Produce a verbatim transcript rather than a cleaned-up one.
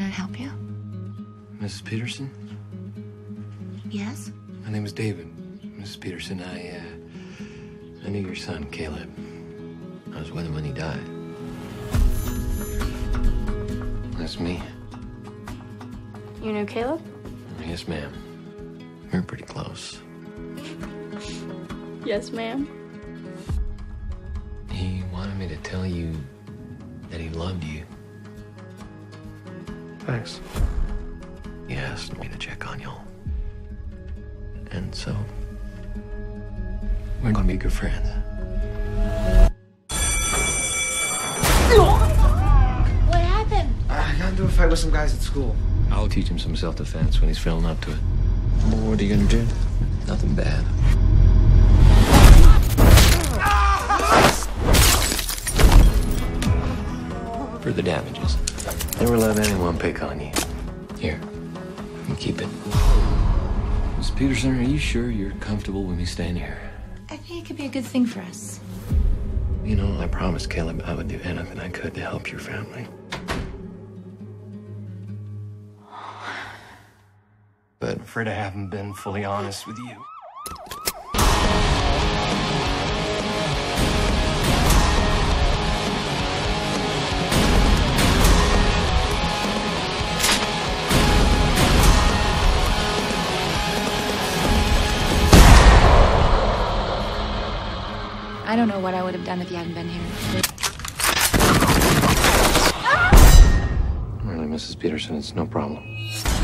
Can I help you? Missus Peterson? Yes? My name is David. Missus Peterson, I, uh, I knew your son, Caleb. I was with him when he died. That's me. You know Caleb? Yes, ma'am. We were pretty close. Yes, ma'am. He wanted me to tell you that he loved you. Thanks. He asked me to check on y'all. And so, we're gonna be good friends. What happened? I got into a fight with some guys at school. I'll teach him some self-defense when he's feeling up to it. Well, what are you gonna do? Nothing bad. For the damages. Never let anyone pick on you. Here, you keep it. Miss Peterson, are you sure you're comfortable with me staying here? I think it could be a good thing for us. You know, I promised Caleb I would do anything I could to help your family. But I'm afraid I haven't been fully honest with you. I don't know what I would have done if you hadn't been here. Really, Missus Peterson, it's no problem.